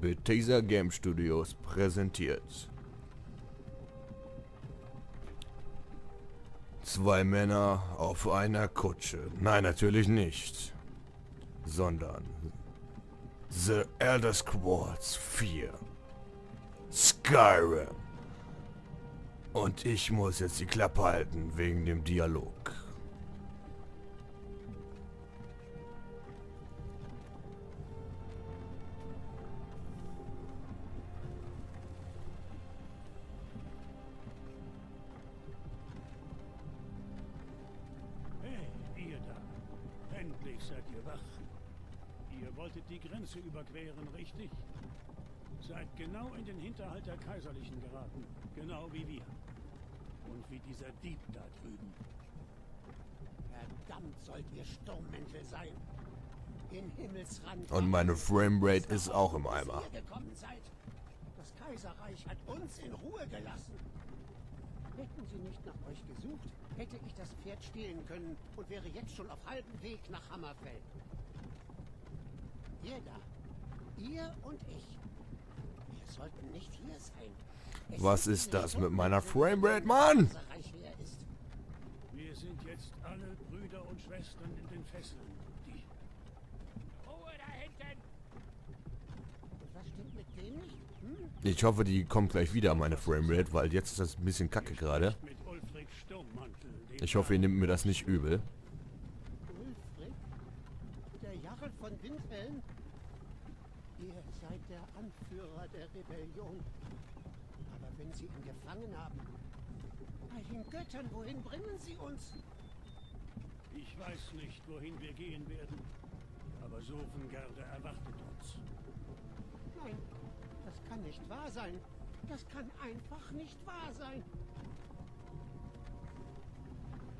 Bethesda Game Studios präsentiert. Zwei Männer auf einer Kutsche. Nein, natürlich nicht. Sondern The Elder Scrolls 4: Skyrim. Und ich muss jetzt die Klappe halten wegen dem Dialog. Die Grenze überqueren, richtig? Seid genau in den Hinterhalt der Kaiserlichen geraten, genau wie wir. Und wie dieser Dieb da drüben. Verdammt sollt ihr Sturmmäntel sein. In Himmelsrand. Und meine Framerate ist auch im Eimer. Das Kaiserreich hat uns in Ruhe gelassen. Hätten sie nicht nach euch gesucht, hätte ich das Pferd stehlen können und wäre jetzt schon auf halbem Weg nach Hammerfeld. Ihr da. Ihr und ich. Wir sollten nicht hier sein. Was ist das mit meiner Framerate, Mann? Wir sind jetzt alle Brüder und Schwestern in den Fesseln. Die... Ruhe da hinten! Was stimmt mit denen nicht? Hm? Ich hoffe, die kommt gleich wieder, meine Framerate, weil jetzt ist das ein bisschen kacke gerade. Ich hoffe, ihr nehmt mir das nicht übel. Von Windwellen? Ihr seid der Anführer der Rebellion. Aber wenn sie ihn gefangen haben, bei den Göttern, wohin bringen sie uns? Ich weiß nicht, wohin wir gehen werden, aber Sofengerde erwartet uns. Nein, das kann nicht wahr sein. Das kann einfach nicht wahr sein.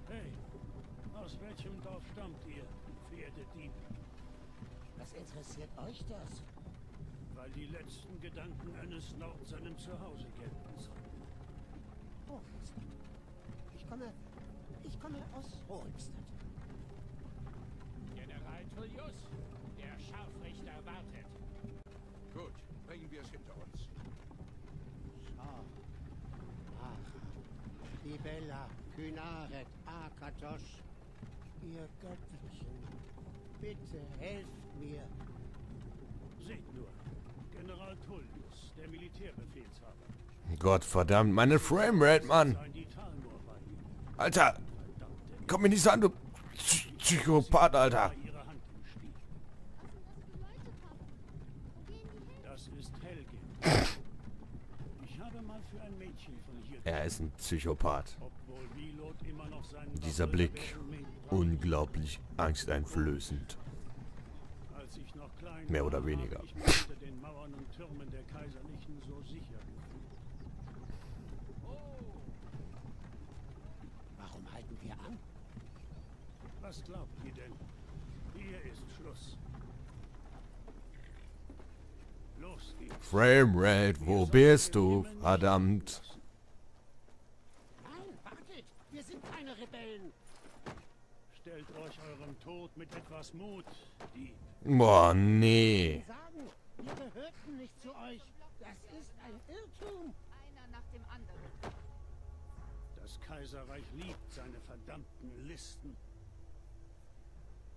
Hey, aus welchem Dorf stammt ihr, Pferdedieb? Was interessiert euch das? Weil die letzten Gedanken eines Nords seinem Zuhause gelten sollten. Holmstedt. Ich komme aus Holmstedt. General Tullius, der Scharfrichter wartet. Gut, bringen wir es hinter uns. Schau. Ach, die Bella, Kynareth, Akatosh, ihr Götterchen. Bitte, helft mir. Seht nur, General Tullius, der Militärbefehlshaber. Gottverdammt, meine Framerate, Mann. Alter, komm mir nicht so an, du Psychopath, Alter. Das ist Helgen. Ich habe mal für ein Mädchen von hier... Er ist ein Psychopath. Dieser Blick, unglaublich angsteinflößend. Mehr oder weniger. Warum halten wir an? Was glaubt ihr denn? Hier ist Schluss. Los geht's. Framerate, wo bist du? Verdammt. Wir sind keine Rebellen. Stellt euch eurem Tod mit etwas Mut. Die... Boah, nee. Sagen, wir gehörten nicht zu euch. Das ist ein Irrtum. Einer nach dem anderen. Das Kaiserreich liebt seine verdammten Listen.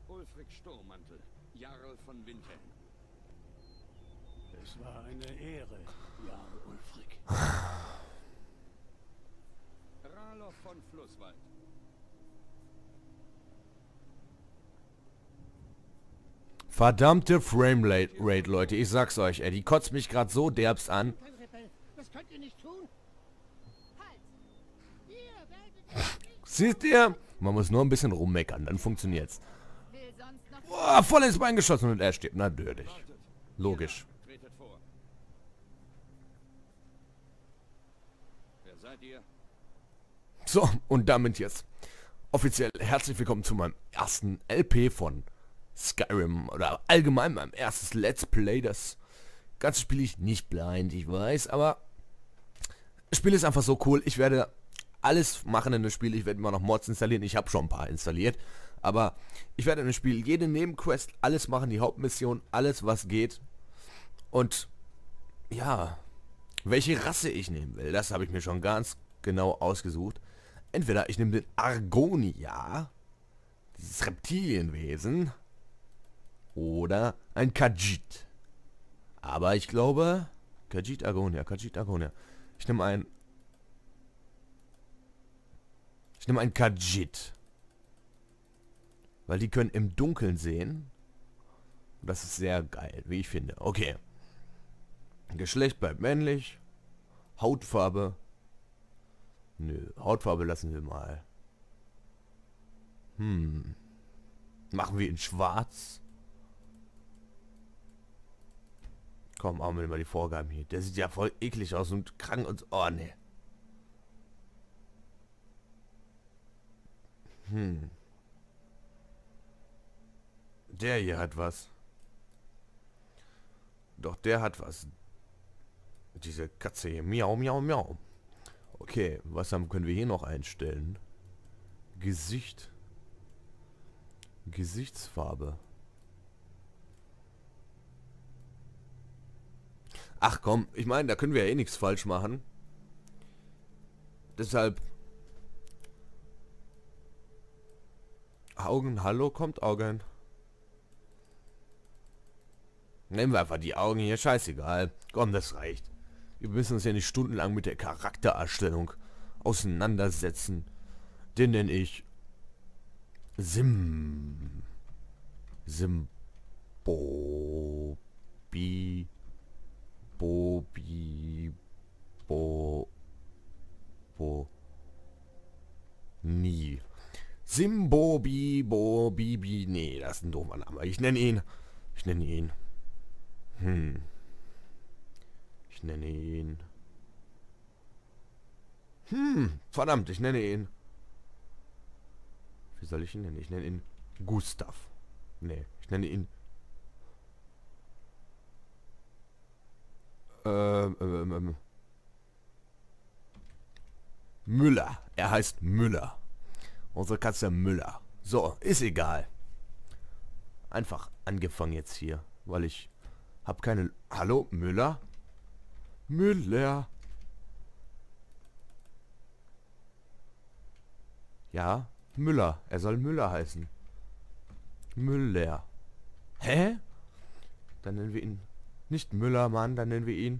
Ulfric Sturmantel, Jarl von Windwellen. Es war eine Ehre, Jarl Ulfric. Von Flusswald. Verdammte Framerate, Leute, ich sag's euch, ey, die kotzt mich gerade so derbst an. Das könnt ihr nicht tun. Seht ihr? Man muss nur ein bisschen rummeckern, dann funktioniert's. Boah, voll ins Bein geschossen und er steht natürlich. Logisch. Wer seid ihr? So, und damit jetzt offiziell herzlich willkommen zu meinem ersten LP von Skyrim oder allgemein meinem ersten Let's Play. Das Ganze spiele ich nicht blind, ich weiß, aber das Spiel ist einfach so cool. Ich werde alles machen in dem Spiel, ich werde immer noch Mods installieren, ich habe schon ein paar installiert, aber ich werde in dem Spiel jede Nebenquest, alles machen, die Hauptmission, alles was geht und Ja, welche Rasse ich nehmen will, das habe ich mir schon ganz genau ausgesucht. Entweder ich nehme den Argonia, dieses Reptilienwesen, oder ein Kajit. Aber ich glaube, Kajit Argonia, Kajit Argonia. Ich nehme ein Kajit. Weil die können im Dunkeln sehen. Und das ist sehr geil, wie ich finde. Okay. Geschlecht bleibt männlich. Hautfarbe. Nö, Hautfarbe lassen wir mal. Machen wir in schwarz. Komm, machen wir mal die Vorgaben hier. Der sieht ja voll eklig aus und krank und... Oh, ne. Der hier hat was. Doch, der hat was. Diese Katze hier. Miau, miau, miau. Okay, was haben, können wir hier noch einstellen? Gesicht. Gesichtsfarbe. Ach komm, ich meine, da können wir ja eh nichts falsch machen. Deshalb... Augen, hallo, kommt Augen. Nehmen wir einfach die Augen hier, scheißegal. Komm, das reicht. Wir müssen uns ja nicht stundenlang mit der Charaktererstellung auseinandersetzen. Den nenne ich... Simbobi. Simbobi. Nee, das ist ein doofer Name. Ich nenne ihn. Wie soll ich ihn nennen? Ich nenne ihn Gustav. Nee, ich nenne ihn... Müller. Er heißt Müller. Unsere Katze Müller. So, ist egal. Einfach angefangen jetzt hier, weil ich habe keine... Hallo, Müller? Müller. Ja, Müller. Er soll Müller heißen. Müller. Hä? Dann nennen wir ihn... Nicht Müller, Mann, dann nennen wir ihn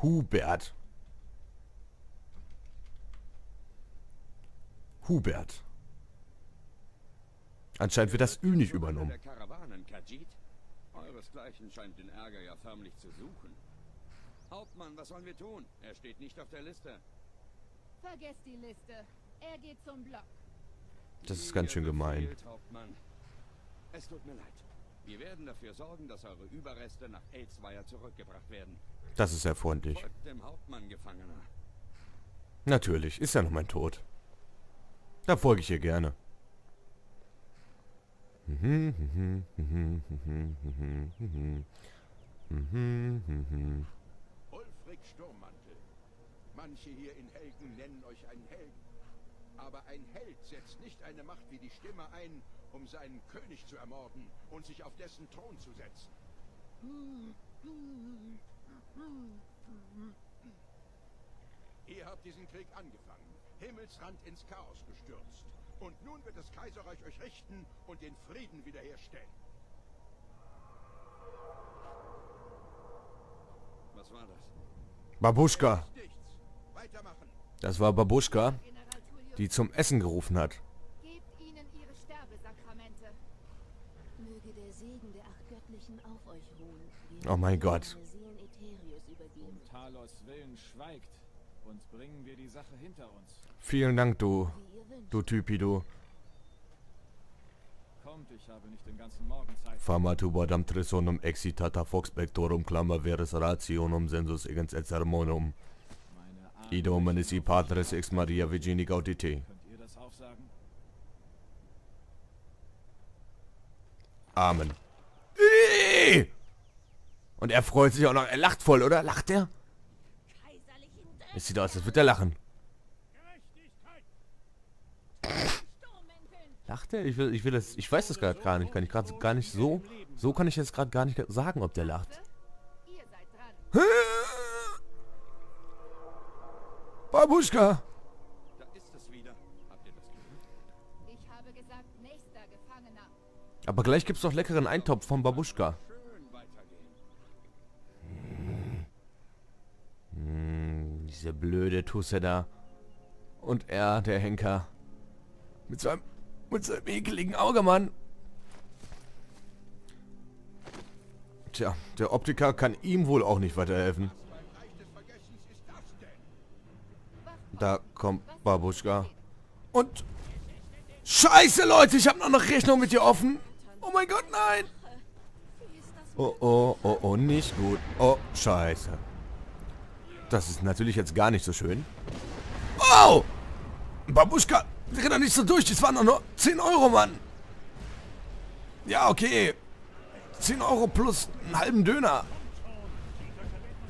Hubert. Hubert. Anscheinend wird das Ü nicht übernommen. Euresgleichen scheint den Ärger ja förmlich zu suchen. Hauptmann, was sollen wir tun? Er steht nicht auf der Liste. Vergesst die Liste. Er geht zum Block. Das ist ganz schön gemein. Es tut mir leid. Wir werden dafür sorgen, dass eure Überreste nach Elsweyr zurückgebracht werden. Das ist ja freundlich. Folgt dem Hauptmann, Gefangener. Natürlich, ist ja noch mein Tod. Da folge ich ihr gerne. Ulfric Sturmantel. Manche hier in Helgen nennen euch einen Helgen. Aber ein Held setzt nicht eine Macht wie die Stimme ein, um seinen König zu ermorden und sich auf dessen Thron zu setzen. Ihr habt diesen Krieg angefangen, Himmelsrand ins Chaos gestürzt. Und nun wird das Kaiserreich euch richten und den Frieden wiederherstellen. Was war das? Babuschka. Weitermachen. Das war Babuschka, die zum Essen gerufen hat. Gebt ihnen ihre Sterbesakramente. Möge der Segen der acht Göttlichen auf euch ruhen. Oh mein Gott. Um Talos Willen schweigt und bringen wir die Sache hinter uns. Vielen Dank, du Typido. Kommt, ich habe nicht den ganzen Morgen Zeit. Famatuadam Trisonum exitata fox pectorum clamma veres rationum sensus egens et sermonum. Ido Manisi Patres ex Maria Virginia Gaudite. Könnt ihr das aufsagen? Amen. Und er freut sich auch noch. Er lacht voll, oder? Lacht er? Es sieht aus, als würde er lachen. Lacht er? Ich weiß das gerade gar nicht. Kann ich gerade gar nicht so. So kann ich jetzt gerade gar nicht sagen, ob der lacht. Babuschka! Da ist es wieder. Habt ihr das gehört? Ich habe gesagt, nächster Gefangener. Aber gleich gibt's doch leckeren Eintopf von Babuschka. Dieser blöde Tusse da. Und er, der Henker. Mit seinem ekeligen Auge, Mann. Tja, der Optiker kann ihm wohl auch nicht weiterhelfen. Da kommt Babuschka. Und... Scheiße, Leute, ich habe noch eine Rechnung mit dir offen. Oh mein Gott, nein. Oh, oh, oh, oh, nicht gut. Oh, scheiße. Das ist natürlich jetzt gar nicht so schön. Oh! Babuschka, dreh doch nicht so durch. Das waren doch nur 10 Euro, Mann. Ja, okay. 10 Euro plus einen halben Döner.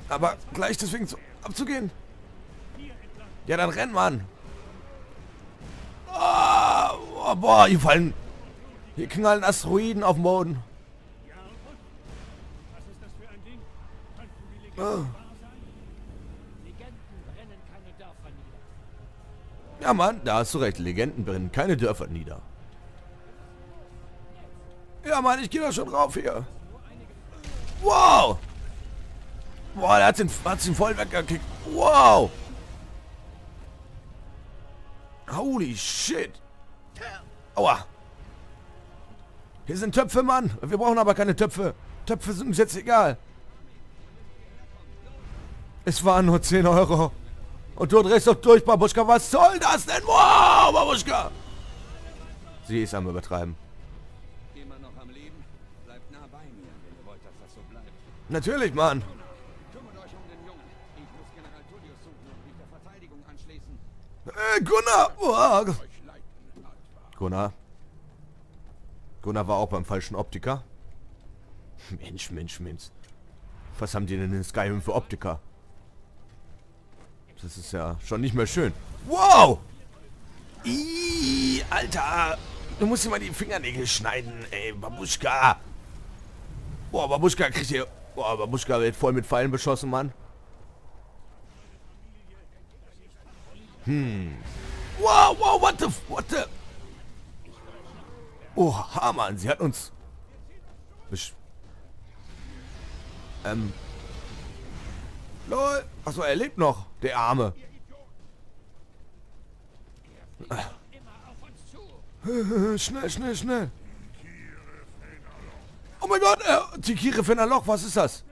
Aber gleich deswegen so abzugehen. Ja, dann renn, Mann. Oh, oh, boah, hier fallen... Hier knallen Asteroiden auf dem Boden. Oh. Ja, Mann, da hast du recht. Legenden brennen keine Dörfer nieder. Ja, Mann, ich gehe da schon drauf hier. Wow! Wow, der hat's ihn voll weggekickt. Wow! Holy shit! Aua! Hier sind Töpfe, Mann. Wir brauchen aber keine Töpfe. Töpfe sind uns jetzt egal. Es waren nur 10 Euro. Und du drehst doch durch, Babuschka. Was soll das denn? Wow, Babuschka! Sie ist am Übertreiben. Immer noch am Leben? Bleibt nah bei mir, wenn ihr wollt, dass das so bleibt. Natürlich, Mann. Kümmert euch um den Jungen. Ich muss General Tullius suchen und mich der Verteidigung anschließen. Gunnar! Gunnar war auch beim falschen Optiker. Mensch, Mensch, Mensch. Was haben die denn in Skyrim für Optiker? Das ist ja schon nicht mehr schön. Wow! Iiii, Alter! Du musst dir mal die Fingernägel schneiden, ey, Babuschka! Boah, Babuschka kriegt hier... Boah, Babuschka wird voll mit Pfeilen beschossen, Mann. Hm. Wow, wow, what the... Oha, Mann, sie hat uns... Lol. Achso, er lebt noch, der Arme. Schnell, schnell, schnell. Oh mein Gott, die Tiere für ein Loch, was ist das?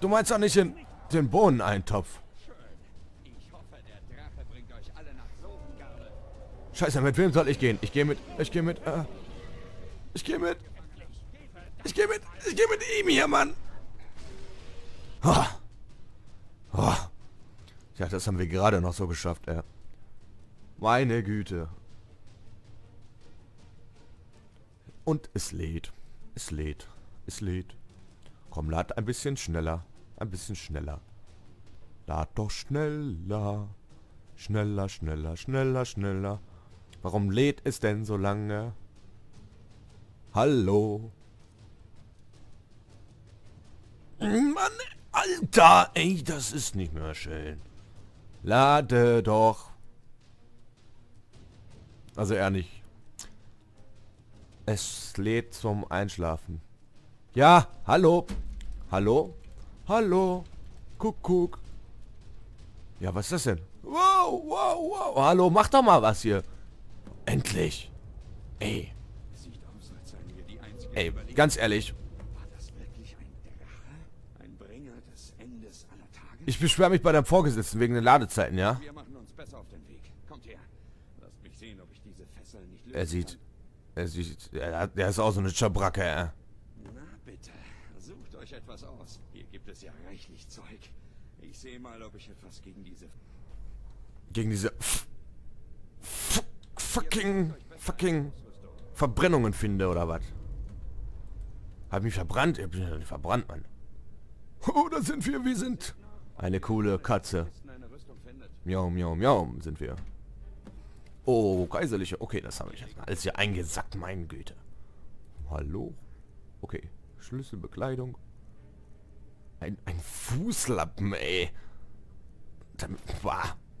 Du meinst doch nicht den Bohneneintopf. Scheiße, mit wem soll ich gehen? Ich gehe mit ihm hier, Mann. Oh. Oh. Ja, das haben wir gerade noch so geschafft, ey. Meine Güte. Und es lädt. Es lädt. Es lädt. Komm, lad ein bisschen schneller. Ein bisschen schneller. Lad doch schneller. Schneller, schneller, schneller, schneller. Warum lädt es denn so lange? Hallo. Mann, Alter, ey, das ist nicht mehr schön. Lade doch. Also eher nicht. Es lädt zum Einschlafen. Ja, hallo. Hallo. Hallo. Guck, guck. Ja, was ist das denn? Wow, wow, wow. Hallo, mach doch mal was hier. Endlich. Ey. Ey, ganz ehrlich. Ich beschwere mich bei deinem Vorgesetzten wegen den Ladezeiten, ja? Wir machen uns besser auf den Weg. Kommt her. Lasst mich sehen, ob ich diese Fesseln nicht lösen kann. Er ist auch so eine Schabracke, ja. Na bitte, sucht euch etwas aus. Hier gibt es ja reichlich Zeug. Ich sehe mal, ob ich etwas gegen diese... Fucking Verbrennungen finde, oder was? Hab mich verbrannt? Ich hab mich verbrannt, Mann. Oh, da sind wir. Wir sind... Eine coole Katze. Miau, miau, miau, sind wir. Oh, kaiserliche. Okay, das habe ich jetzt mal alles hier eingesackt, meine Güte. Hallo? Okay. Schlüsselbekleidung. Ein Fußlappen, ey.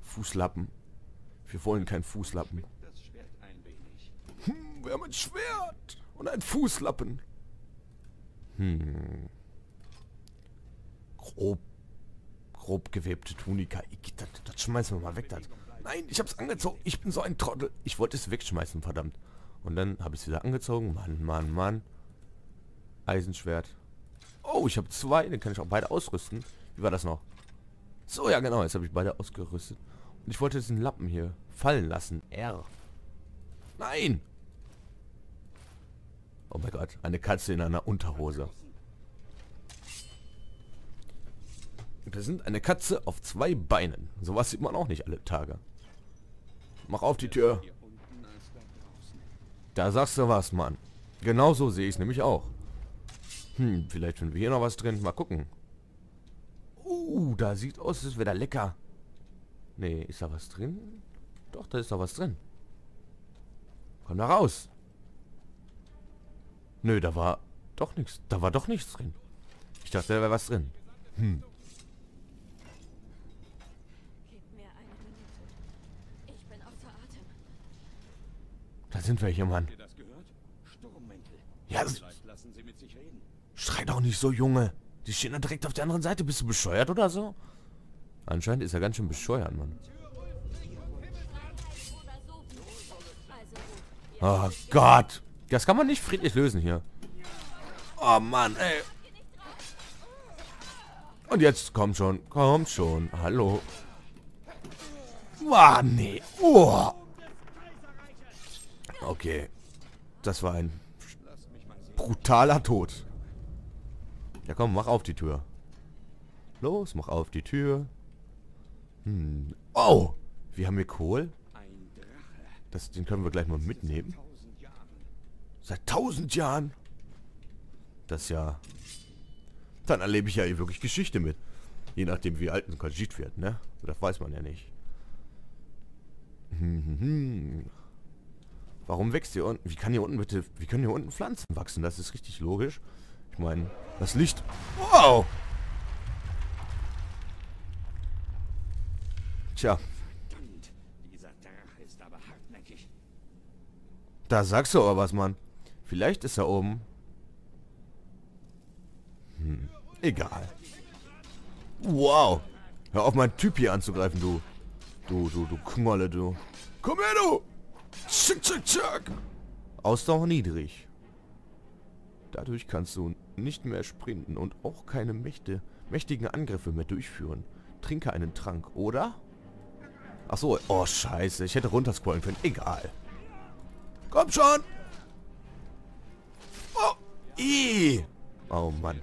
Fußlappen. Wir wollen keinen Fußlappen. Wir haben ein Schwert und ein Fußlappen. Grob gewebte Tunika. Das schmeißen wir mal weg. Nein, ich hab's angezogen. Ich bin so ein Trottel. Ich wollte es wegschmeißen, verdammt. Und dann habe ich es wieder angezogen. Mann, Mann, Mann. Eisenschwert. Oh, ich habe zwei. Den kann ich auch beide ausrüsten. Wie war das noch? So, ja genau. Jetzt habe ich beide ausgerüstet. Und ich wollte diesen Lappen hier fallen lassen. R. Nein! Oh mein Gott. Eine Katze in einer Unterhose. Wir sind eine Katze auf zwei Beinen. Sowas sieht man auch nicht alle Tage. Mach auf die Tür. Da sagst du was, Mann. Genau so sehe ich es nämlich auch. Vielleicht finden wir hier noch was drin. Mal gucken. Da sieht aus, es wäre da lecker. Nee, ist da was drin? Doch, da ist da was drin. Komm da raus. Nö, da war doch nichts. Da war doch nichts drin. Ich dachte, da wäre was drin. Da sind wir hier, Mann. Ja, schrei doch nicht so, Junge. Die stehen da direkt auf der anderen Seite. Bist du bescheuert oder so? Anscheinend ist er ganz schön bescheuert, Mann. Oh Gott. Das kann man nicht friedlich lösen hier. Oh Mann, ey. Und jetzt kommt schon. Kommt schon. Hallo. Oh, nee. Oh. Okay. Das war ein brutaler Tod. Ja komm, mach auf die Tür. Los, mach auf die Tür. Oh! Wir haben hier Kohl. Den können wir gleich mal mitnehmen. Seit 1000 Jahren. Das ja... Dann erlebe ich ja hier wirklich Geschichte mit. Je nachdem wie alt ein Kajit wird, ne? Das weiß man ja nicht. Warum wächst hier unten? Wie kann hier unten bitte... Wie können hier unten Pflanzen wachsen? Das ist richtig logisch. Ich meine, das Licht... Wow! Tja. Da sagst du aber was, Mann. Vielleicht ist da oben... Egal. Wow. Hör auf, meinen Typ hier anzugreifen, du. Du Knolle, du. Komm her, du! Zick, zick, zick. Ausdauer niedrig. Dadurch kannst du nicht mehr sprinten und auch keine mächtigen Angriffe mehr durchführen. Trinke einen Trank, oder? Ach so, oh scheiße, ich hätte runterscrollen können. Egal. Komm schon! Oh, oh Mann.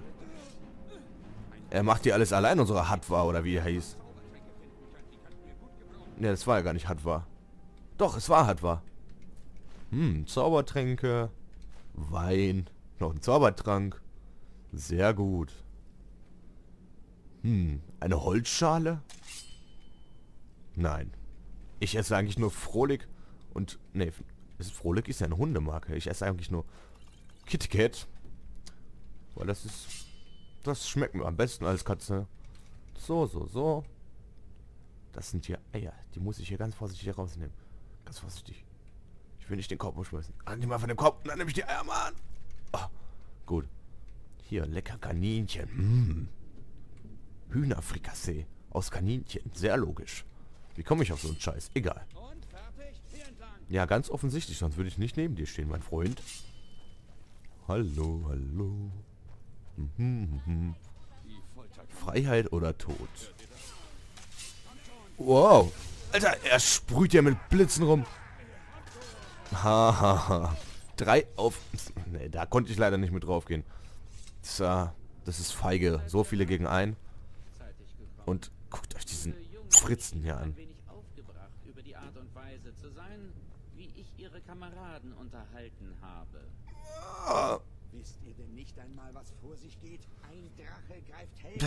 Er macht hier alles allein, unsere Hadvar, oder wie er hieß. Ne, das war ja gar nicht Hadvar. Doch, es war Hadvar. Zaubertränke. Wein. Noch ein Zaubertrank. Sehr gut. Eine Holzschale? Nein. Ich esse eigentlich nur Frohlig und... Ne, Frohlig ist ja eine Hundemarke. Ich esse eigentlich nur KitKat. Weil das ist... Das schmeckt mir am besten als Katze. So. Das sind hier Eier. Die muss ich hier ganz vorsichtig rausnehmen. Ganz vorsichtig. Ich will nicht den Kopf umschmeißen. Nimm mal von dem Kopf und dann nehme ich die Eier mal an. Oh, gut. Hier, lecker Kaninchen. Hühnerfrikassee aus Kaninchen. Sehr logisch. Wie komme ich auf so einen Scheiß? Egal. Ja, ganz offensichtlich. Sonst würde ich nicht neben dir stehen, mein Freund. Hallo, hallo. Freiheit oder Tod? Wow. Alter, er sprüht ja mit Blitzen rum. Hahaha. 3 auf... Ne, da konnte ich leider nicht mit drauf gehen. Das ist feige. So viele gegen einen. Und guckt euch diesen Fritzen hier an. Wisst ihr denn nicht einmal, was vor sich geht? Ein Drache greift Helgen.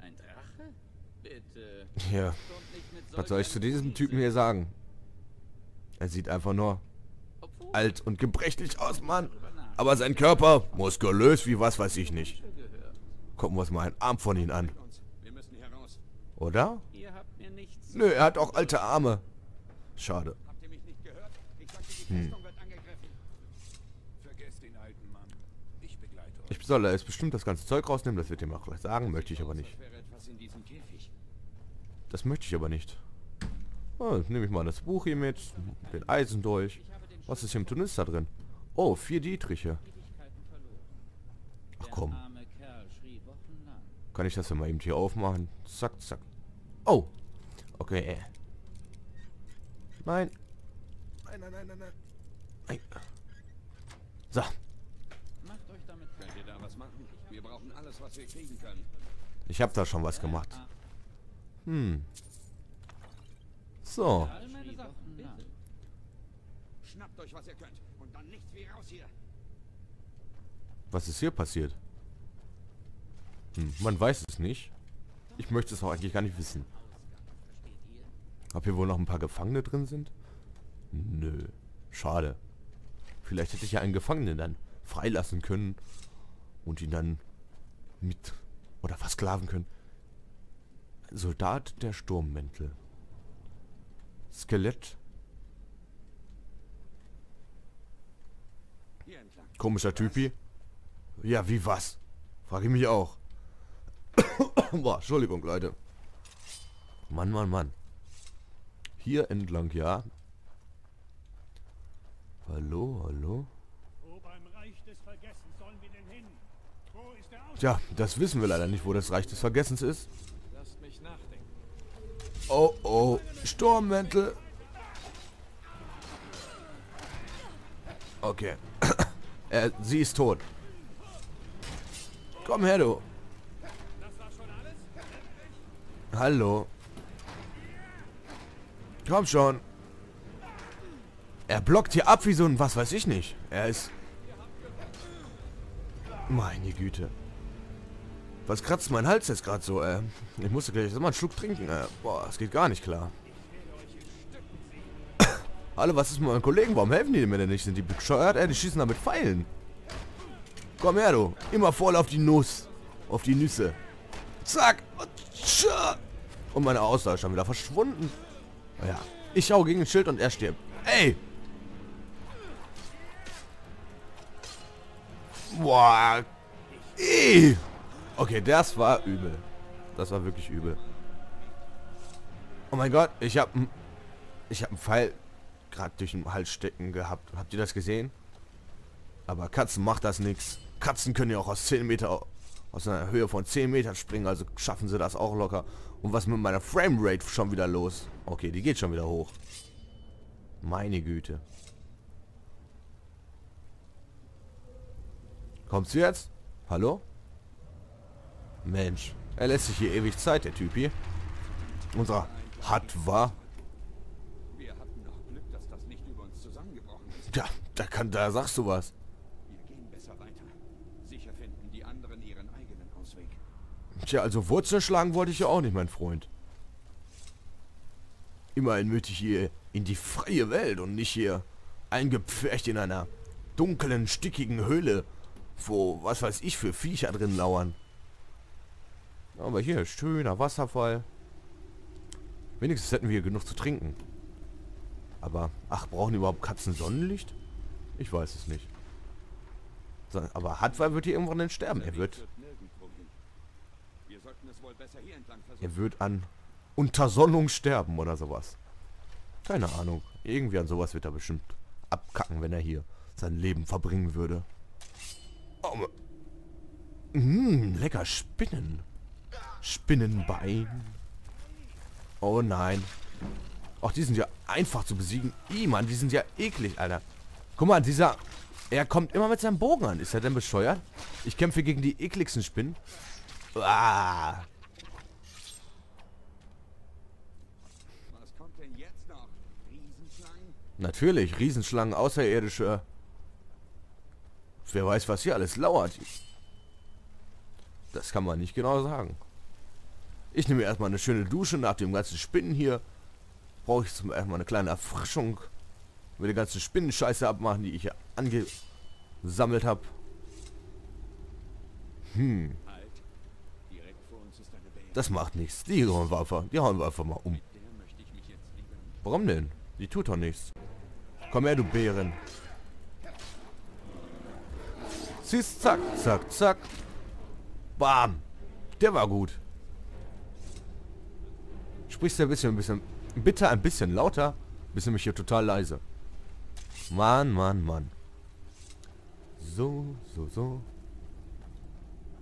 Ein Drache? Bitte. Ja. Was soll ich zu diesem Typen hier sagen? Er sieht einfach nur alt und gebrechlich aus, Mann. Aber sein Körper, muskulös wie was weiß ich nicht. Gucken wir uns mal einen Arm von ihm an. Oder? Nö, er hat auch alte Arme. Schade. Hm. Ich soll da jetzt bestimmt das ganze Zeug rausnehmen, das wird ihm auch gleich sagen, möchte ich aber nicht. Das möchte ich aber nicht. Oh, jetzt nehme ich mal das Buch hier mit, den Eisendolch. Was ist hier im Tornister drin? Oh, 4 Dietriche. Ach komm. Kann ich das ja mal eben hier aufmachen? Zack, zack. Oh. Okay. Nein. Nein, nein, nein, nein, nein. Nein. So. Ich habe da schon was gemacht. Hm. So. Was ist hier passiert? Hm, man weiß es nicht. Ich möchte es auch eigentlich gar nicht wissen. Ob hier wohl noch ein paar Gefangene drin sind? Nö. Schade. Vielleicht hätte ich ja einen Gefangenen dann freilassen können und ihn dann mit oder versklaven können. Soldat der Sturmmäntel. Skelett. Komischer Typi. Ja, wie was? Frage ich mich auch. Boah, Entschuldigung, Leute. Mann, Mann, Mann. Hier entlang, ja. Hallo, hallo. Tja, das wissen wir leider nicht, wo das Reich des Vergessens ist. Oh, oh. Sturmmäntel. Okay. Sie ist tot. Komm her, du. Hallo. Komm schon. Er blockt hier ab wie so ein was weiß ich nicht. Er ist... Meine Güte. Was kratzt mein Hals jetzt gerade so, ey? Ich musste gleich mal einen Schluck trinken, ey. Boah, das geht gar nicht klar. Hallo, was ist mit meinen Kollegen? Warum helfen die mir denn nicht? Sind die bescheuert? Ey, die schießen da mit Pfeilen. Komm her, du. Immer voll auf die Nuss. Auf die Nüsse. Zack. Und meine Ausdauer ist schon wieder verschwunden. Ja. Ich hau gegen ein Schild und er stirbt. Ey! Boah. Ey. Okay, das war übel. Das war wirklich übel. Oh mein Gott, ich hab einen Pfeil gerade durch den Hals stecken gehabt. Habt ihr das gesehen? Aber Katzen macht das nichts. Katzen können ja auch aus 10 Meter, aus einer Höhe von 10 Metern springen, also schaffen sie das auch locker. Und was mit meiner Framerate schon wieder los? Okay, die geht schon wieder hoch. Meine Güte. Kommst du jetzt? Hallo? Mensch, er lässt sich hier ewig Zeit, der Typ hier. Unser Hadvar. Ja, da sagst du was. Tja, also Wurzeln schlagen wollte ich ja auch nicht, mein Freund. Immerhin möchte ich hier in die freie Welt und nicht hier eingepfercht in einer dunklen, stickigen Höhle, wo was weiß ich für Viecher drin lauern. Aber hier, schöner Wasserfall. Wenigstens hätten wir hier genug zu trinken. Aber, ach, brauchen überhaupt Katzen Sonnenlicht? Ich weiß es nicht. Aber Hadvar wird hier irgendwann denn sterben. Er wird an Untersonnung sterben oder sowas. Keine Ahnung. Irgendwie an sowas wird er bestimmt abkacken, wenn er hier sein Leben verbringen würde. Oh, lecker Spinnen. Spinnenbein. Oh nein. Auch die sind ja einfach zu besiegen. Ih, Mann, die sind ja eklig, Alter. Guck mal, er kommt immer mit seinem Bogen an. Ist er denn bescheuert? Ich kämpfe gegen die ekligsten Spinnen. Ah. Was kommt denn jetzt noch? Riesenschlangen? Natürlich, Riesenschlangen, außerirdische. Wer weiß, was hier alles lauert. Das kann man nicht genau sagen. Ich nehme erstmal eine schöne Dusche nach dem ganzen Spinnen hier. Brauche ich zum erstmal eine kleine Erfrischung. Mit der ganzen Spinnenscheiße abmachen, die ich hier angesammelt habe. Das macht nichts. Die hauen wir einfach mal um. Warum denn? Die tut doch nichts. Komm her, du Bären. Zieh's, zack, zack, zack. Bam. Der war gut. Sprichst du ein bisschen. Bitte ein bisschen lauter. Bist nämlich hier total leise. Mann, Mann, Mann. So, so, so.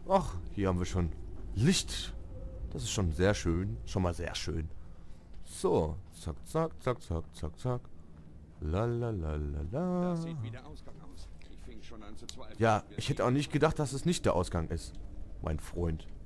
Ach, hier haben wir schon Licht. Das ist schon sehr schön. Schon mal sehr schön. So. Zack, zack, zack, zack, zack, zack. La, la, la, la, la. Das sieht wie der Ausgang aus. Ich fing schon an zu zweifeln. Ja, ich hätte auch nicht gedacht, dass es nicht der Ausgang ist. Mein Freund.